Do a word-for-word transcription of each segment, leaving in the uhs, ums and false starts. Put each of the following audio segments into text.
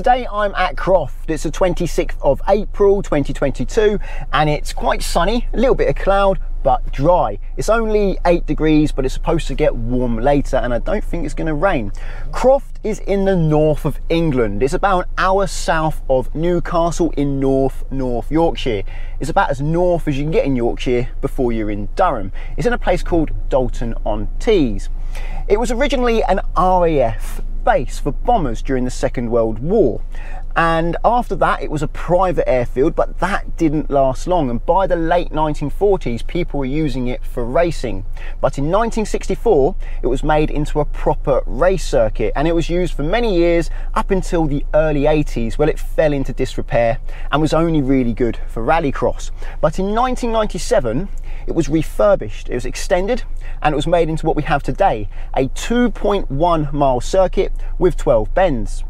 Today I'm at Croft. It's the twenty-sixth of April twenty twenty-two and it's quite sunny, a little bit of cloud, but dry. It's only eight degrees, but it's supposed to get warm later and I don't think it's going to rain. Croft is in the north of England. It's about an hour south of Newcastle in north North Yorkshire. It's about as north as you can get in Yorkshire before you're in Durham. It's in a place called Dalton-on-Tees. It was originally an R A F base for bombers during the Second World War, and after that it was a private airfield, but that didn't last long, and by the late nineteen forties people were using it for racing. But in nineteen sixty-four it was made into a proper race circuit, and it was used for many years up until the early eighties, where it fell into disrepair and was only really good for rallycross. But in nineteen ninety-seven it was refurbished, it was extended, and it was made into what we have today, a two point one mile circuit with twelve bends.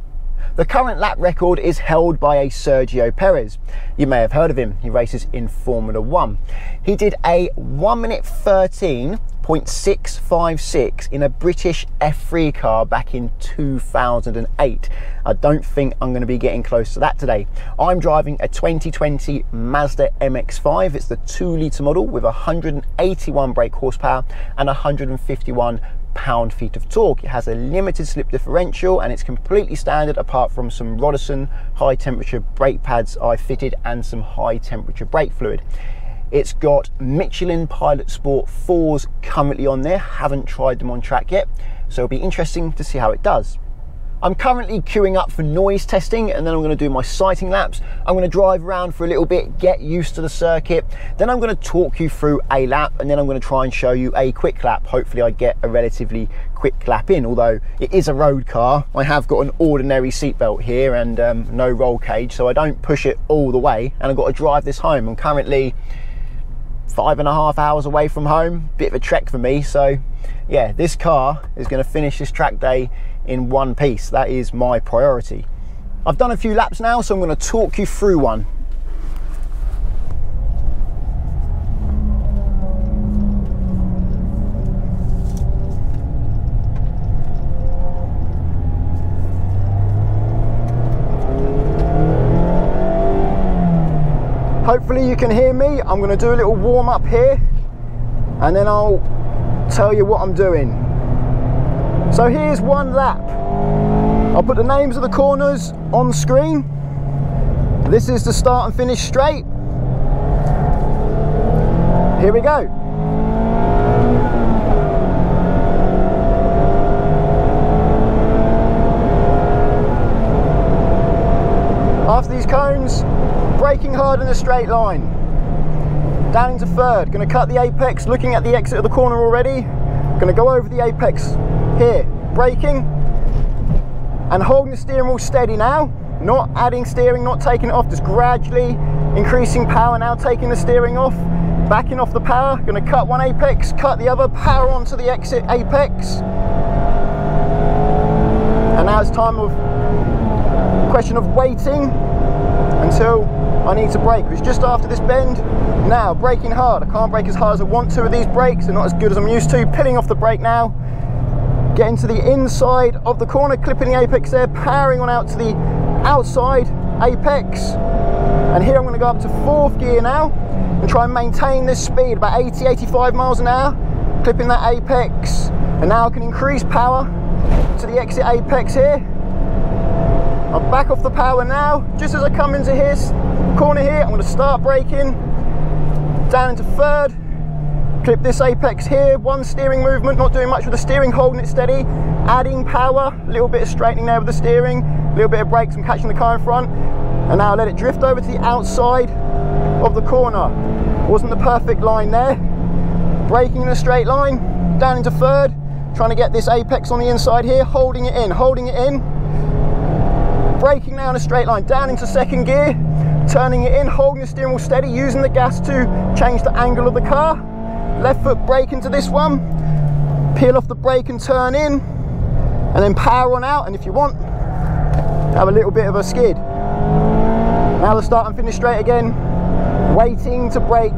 The current lap record is held by a Sergio Perez. You may have heard of him, he races in Formula One. He did a one minute thirteen point six five six in a British F three car back in two thousand eight. I don't think I'm going to be getting close to that today. I'm driving a twenty twenty Mazda M X five. It's the two litre model with one hundred eighty-one brake horsepower and one hundred fifty-one pound-feet of torque. It has a limited slip differential and it's completely standard apart from some Roddison high temperature brake pads I fitted and some high temperature brake fluid. It's got Michelin Pilot Sport fours currently on there. Haven't tried them on track yet, so it'll be interesting to see how it does. I'm currently queuing up for noise testing and then I'm going to do my sighting laps. I'm going to drive around for a little bit, get used to the circuit, then I'm going to talk you through a lap, and then I'm going to try and show you a quick lap. Hopefully I get a relatively quick lap in, although it is a road car. I have got an ordinary seatbelt here and um, no roll cage, so I don't push it all the way, and I've got to drive this home. I'm currently five and a half hours away from home. Bit of a trek for me, so yeah, this car is going to finish this track day in one piece. That is my priority. I've done a few laps now, so I'm going to talk you through one. Hopefully you can hear me. I'm going to do a little warm up here and then I'll tell you what I'm doing. So here's one lap. I'll put the names of the corners on screen. This is the start and finish straight. Here we go. After these cones, braking hard in a straight line. Down into third, gonna cut the apex, looking at the exit of the corner already. Gonna go over the apex. Here, braking and holding the steering wheel steady now, not adding steering, not taking it off, just gradually increasing power. Now taking the steering off, backing off the power, going to cut one apex, cut the other, power onto the exit apex, and now it's time of question of waiting until I need to brake, which is just after this bend. Now braking hard, I can't brake as hard as I want to with these brakes, they're not as good as I'm used to. Pilling off the brake now, getting to the inside of the corner, clipping the apex there, powering on out to the outside apex, and here I'm going to go up to fourth gear now and try and maintain this speed about eighty to eighty-five miles an hour, clipping that apex, and now I can increase power to the exit apex here. I'm back off the power now. Just as I come into his corner here, I'm going to start braking down into third, clip this apex here, one steering movement, not doing much with the steering, holding it steady, adding power, a little bit of straightening there with the steering, a little bit of brakes, I'm catching the car in front, and now I let it drift over to the outside of the corner. Wasn't the perfect line there. Braking in a straight line, down into third, trying to get this apex on the inside here, holding it in, holding it in, braking now in a straight line, down into second gear, turning it in, holding the steering wheel steady, using the gas to change the angle of the car. Left foot brake into this one, peel off the brake and turn in, and then power on out, and if you want, have a little bit of a skid. Now the start and finish straight again, waiting to brake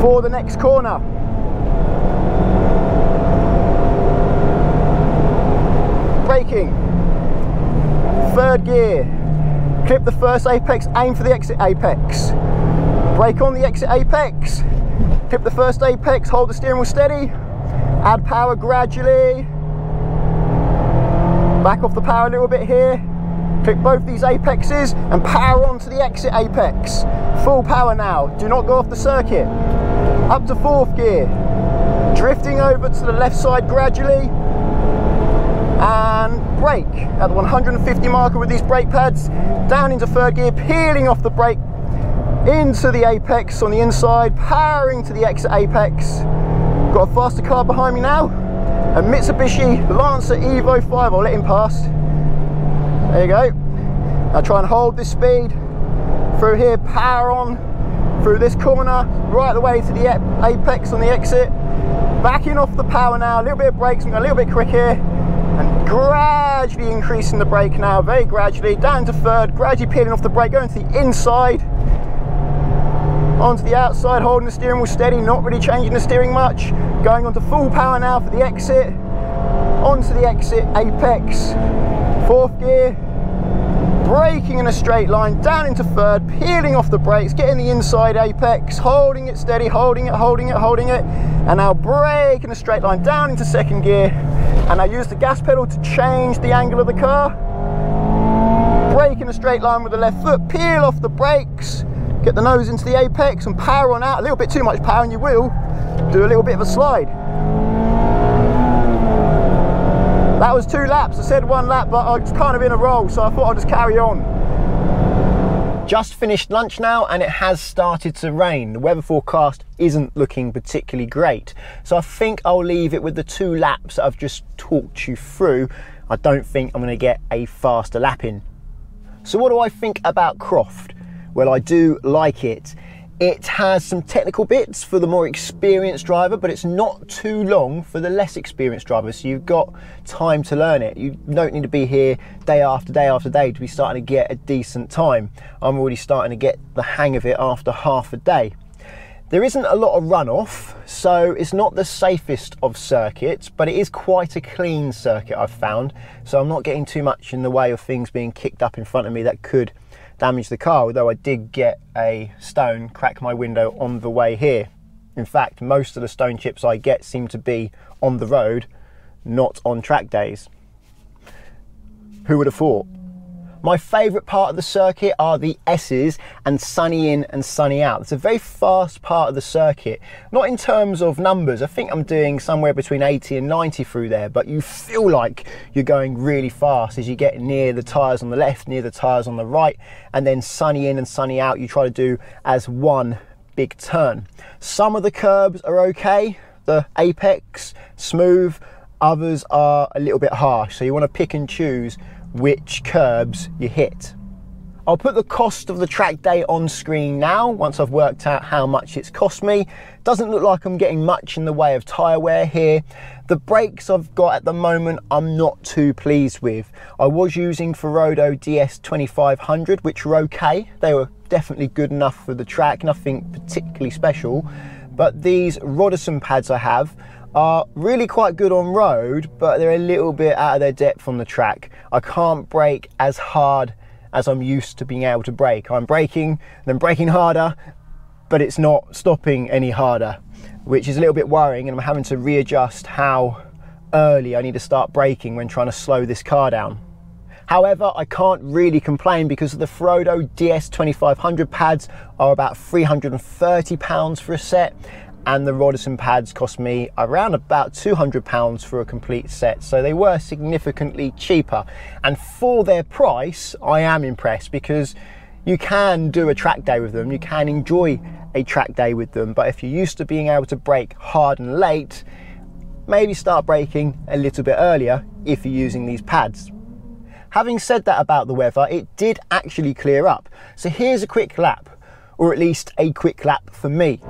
for the next corner. Braking, Third gear, clip the first apex, aim for the exit apex. Brake on the exit apex, clip the first apex, hold the steering wheel steady, add power gradually, back off the power a little bit here, click both these apexes and power on to the exit apex. Full power now, do not go off the circuit. Up to fourth gear, drifting over to the left side gradually, and brake at the one hundred fifty marker with these brake pads, down into third gear, peeling off the brake into the apex on the inside, powering to the exit apex. Got a faster car behind me now, a Mitsubishi Lancer Evo five, I'll let him pass. There you go. Now try and hold this speed through here, power on through this corner, right the way to the apex on the exit. Backing off the power now, a little bit of brakes, I'm going a little bit quick here. And gradually increasing the brake now, very gradually, down to third, gradually peeling off the brake, going to the inside, onto the outside, holding the steering wheel steady, not really changing the steering much, going onto full power now for the exit, onto the exit apex, fourth gear, braking in a straight line, down into third, peeling off the brakes, getting the inside apex, holding it steady, holding it, holding it, holding it, and now brake in a straight line, down into second gear. And I use the gas pedal to change the angle of the car. Brake in a straight line with the left foot, peel off the brakes, get the nose into the apex and power on out. A little bit too much power and you will do a little bit of a slide. That was two laps. I said one lap, but I was kind of in a roll, so I thought I'd just carry on. Just finished lunch now and it has started to rain. The weather forecast isn't looking particularly great. So I think I'll leave it with the two laps that I've just talked you through. I don't think I'm gonna get a faster lap in. So what do I think about Croft? Well, I do like it. It has some technical bits for the more experienced driver, but it's not too long for the less experienced driver, so you've got time to learn it. You don't need to be here day after day after day to be starting to get a decent time. I'm already starting to get the hang of it after half a day. There isn't a lot of runoff, so it's not the safest of circuits, but it is quite a clean circuit I've found, so I'm not getting too much in the way of things being kicked up in front of me that could damage the car, although I did get a stone crack my window on the way here. In fact, most of the stone chips I get seem to be on the road, not on track days. Who would have thought? My favourite part of the circuit are the S's and sunny in and sunny out. It's a very fast part of the circuit, not in terms of numbers. I think I'm doing somewhere between eighty and ninety through there, but you feel like you're going really fast as you get near the tyres on the left, near the tyres on the right, and then sunny in and sunny out you try to do as one big turn. Some of the curbs are okay, the apex, smooth, others are a little bit harsh, so you want to pick and choose which curbs you hit. I'll put the cost of the track day on screen now once I've worked out how much it's cost me. Doesn't look like I'm getting much in the way of tyre wear here. The brakes I've got at the moment I'm not too pleased with. I was using Ferodo D S twenty-five hundred, which were okay. They were definitely good enough for the track, nothing particularly special. But these Roddison pads I have are really quite good on road, but they're a little bit out of their depth on the track. I can't brake as hard as I'm used to being able to brake. I'm braking, then braking harder, but it's not stopping any harder, which is a little bit worrying, and I'm having to readjust how early I need to start braking when trying to slow this car down. However, I can't really complain because the Ferodo D S twenty-five hundred pads are about three hundred and thirty pounds for a set, and the Roddison pads cost me around about two hundred pounds for a complete set, so they were significantly cheaper. And for their price, I am impressed because you can do a track day with them, you can enjoy a track day with them, but if you're used to being able to brake hard and late, maybe start braking a little bit earlier if you're using these pads. Having said that about the weather, it did actually clear up. So here's a quick lap, or at least a quick lap for me.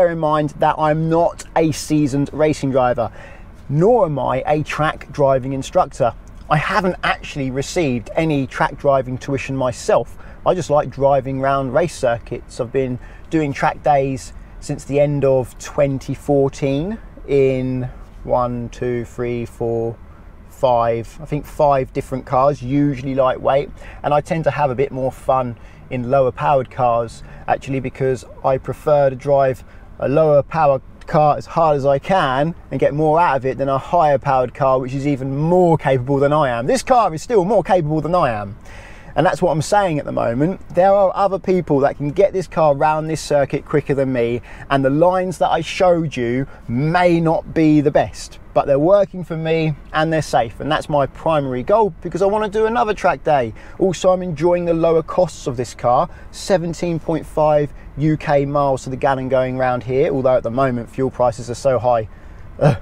bear in mind that I'm not a seasoned racing driver, nor am I a track driving instructor. I haven't actually received any track driving tuition myself. I just like driving around race circuits. I've been doing track days since the end of twenty fourteen in one, two, three, four, five, I think five different cars, usually lightweight. And I tend to have a bit more fun in lower powered cars, actually, because I prefer to drive a lower power car as hard as I can and get more out of it than a higher powered car, which is even more capable than I am. This car is still more capable than I am. And that's what I'm saying at the moment. There are other people that can get this car round this circuit quicker than me, and the lines that I showed you may not be the best, but they're working for me and they're safe. And that's my primary goal, because I want to do another track day. Also, I'm enjoying the lower costs of this car, seventeen point five U K miles to the gallon going round here, although at the moment fuel prices are so high. Ugh.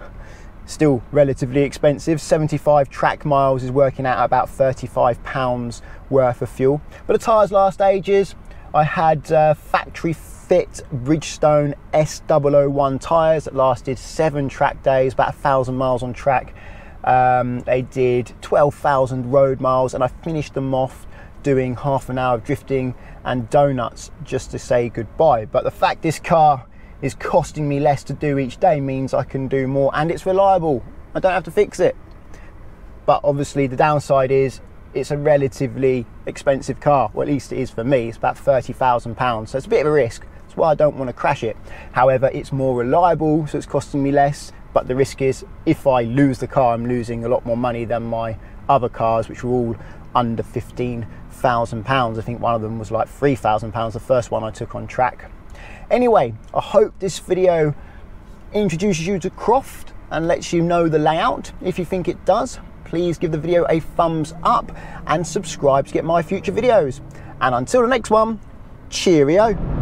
Still relatively expensive. seventy-five track miles is working out at about thirty-five pounds worth of fuel. But the tyres last ages. I had uh, factory fit Bridgestone S zero zero one tyres that lasted seven track days, about a thousand miles on track. Um, they did twelve thousand road miles, and I finished them off doing half an hour of drifting and donuts just to say goodbye. But the fact this car is costing me less to do each day means I can do more, and it's reliable. I don't have to fix it. But obviously the downside is it's a relatively expensive car, or at least it is for me. It's about thirty thousand pounds, so it's a bit of a risk. That's why I don't want to crash it. However, it's more reliable, so it's costing me less, but the risk is if I lose the car, I'm losing a lot more money than my other cars, which were all under fifteen thousand pounds. I think one of them was like three thousand pounds, the first one I took on track. Anyway, I hope this video introduces you to Croft and lets you know the layout. If you think it does, please give the video a thumbs up and subscribe to get my future videos. And until the next one, cheerio.